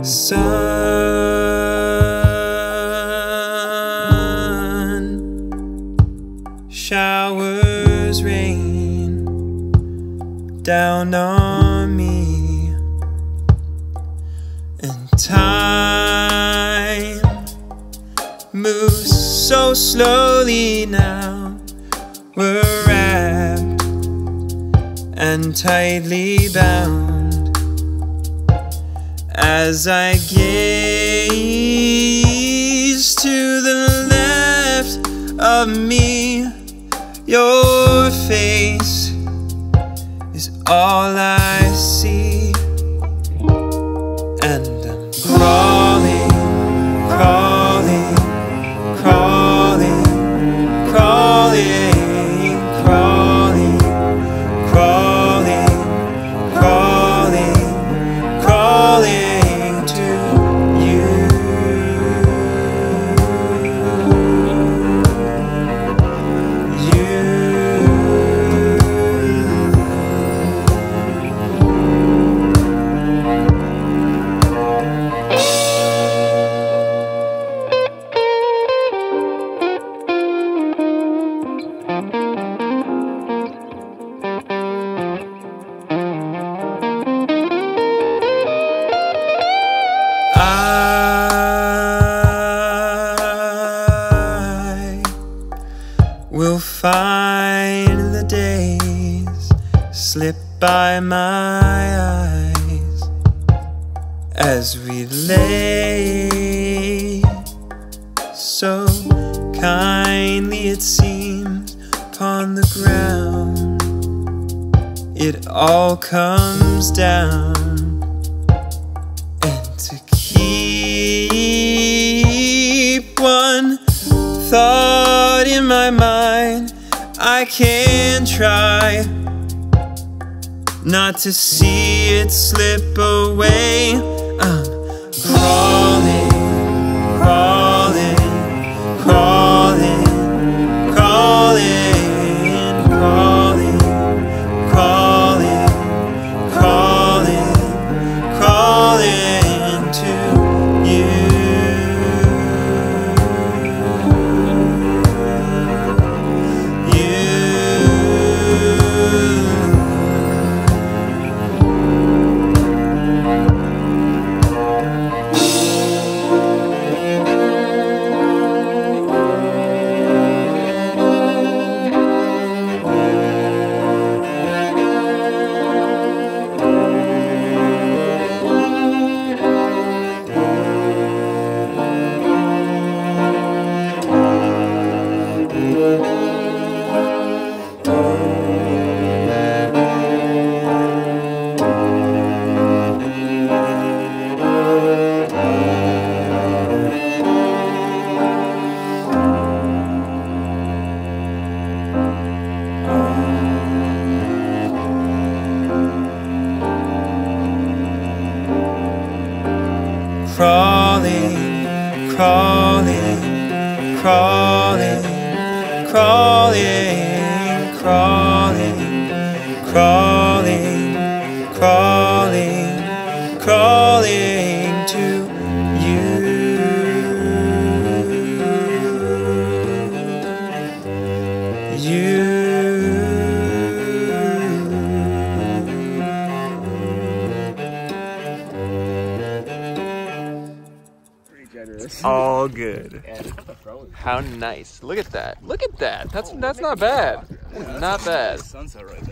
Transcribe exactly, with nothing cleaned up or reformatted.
Sun showers rain down on me, and time moves so slowly now. We're wrapped and tightly bound. As I gaze to the left of me, your face is all I see. And I'm crawling, crawling, crawling, crawling, crawling, crawling, crawling, crawling, crawling. We'll find the days slip by my eyes as we lay so kindly, it seems, upon the ground. It all comes down, and to keep one thought in my mind, I can try not to see it slip away. I'm crawling, crawling, crawling, crawling, crawling, crawling, crawling, crawling to you. Crawling, crawling, crawling, crawling, crawling, crawling, crawling, crawling to you, you. All good. How nice. Look at that. Look at that. That's that's not bad. Not bad.